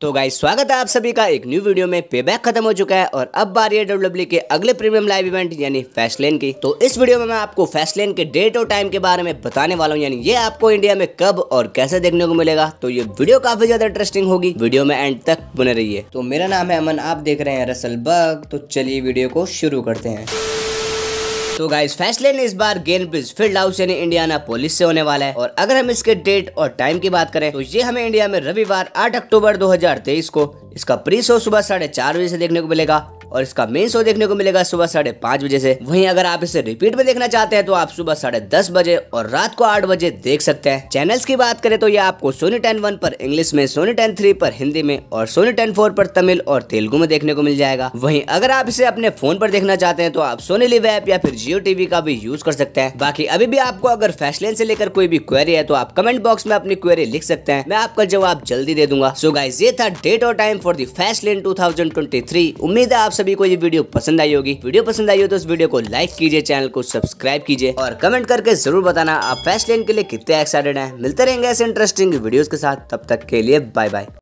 तो गाइस स्वागत है आप सभी का एक न्यू वीडियो में। पेबैक खत्म हो चुका है और अब बारी है WWE के अगले प्रीमियम लाइव इवेंट यानी फैस्टलेन की। तो इस वीडियो में मैं आपको फैस्टलेन के डेट और टाइम के बारे में बताने वाला हूं, यानी ये आपको इंडिया में कब और कैसे देखने को मिलेगा। तो ये वीडियो काफी ज्यादा इंटरेस्टिंग होगी, वीडियो में एंड तक बने रहिए। तो मेरा नाम है अमन, आप देख रहे हैं रसल बग। तो चलिए वीडियो को शुरू करते हैं। तो गाइस फैस्टलेन इस बार ग्रीनफील्ड हाउस यानी इंडियानापोलिस से होने वाला है और अगर हम इसके डेट और टाइम की बात करें तो ये हमें इंडिया में रविवार 8 अक्टूबर 2023 को इसका प्री शो सुबह 4:30 बजे से देखने को मिलेगा और इसका मेन शो देखने को मिलेगा सुबह 5:30 बजे से। वहीं अगर आप इसे रिपीट में देखना चाहते हैं तो आप सुबह 10:30 बजे और रात को 8 बजे देख सकते हैं। चैनल्स की बात करें तो ये आपको Sony Ten 1 पर इंग्लिश में, Sony Ten 3 पर हिंदी में और Sony Ten 4 पर तमिल और तेलुगु में देखने को मिल जाएगा। वहीं अगर आप इसे अपने फोन पर देखना चाहते हैं तो आप Sony Liv ऐप या फिर Geo TV का भी यूज कर सकते हैं। बाकी अभी भी आपको अगर फैस्टलेन से लेकर कोई भी क्वेरी है तो आप कमेंट बॉक्स में अपनी क्वेरी लिख सकते हैं, मैं आपका जवाब जल्दी दे दूंगा। सो गाइस ये था डेट और टाइम फॉर द फैस्टलेन 2023। उम्मीद है आप सभी को ये वीडियो पसंद आई होगी। वीडियो पसंद आई हो तो इस वीडियो को लाइक कीजिए, चैनल को सब्सक्राइब कीजिए और कमेंट करके जरूर बताना आप फैस्टलेन के लिए कितने एक्साइटेड हैं। मिलते रहेंगे ऐसे इंटरेस्टिंग वीडियोस के साथ, तब तक के लिए बाय बाय।